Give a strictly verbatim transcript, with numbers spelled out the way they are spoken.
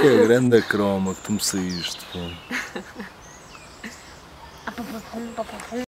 Que grande croma que tu me saíste, pô.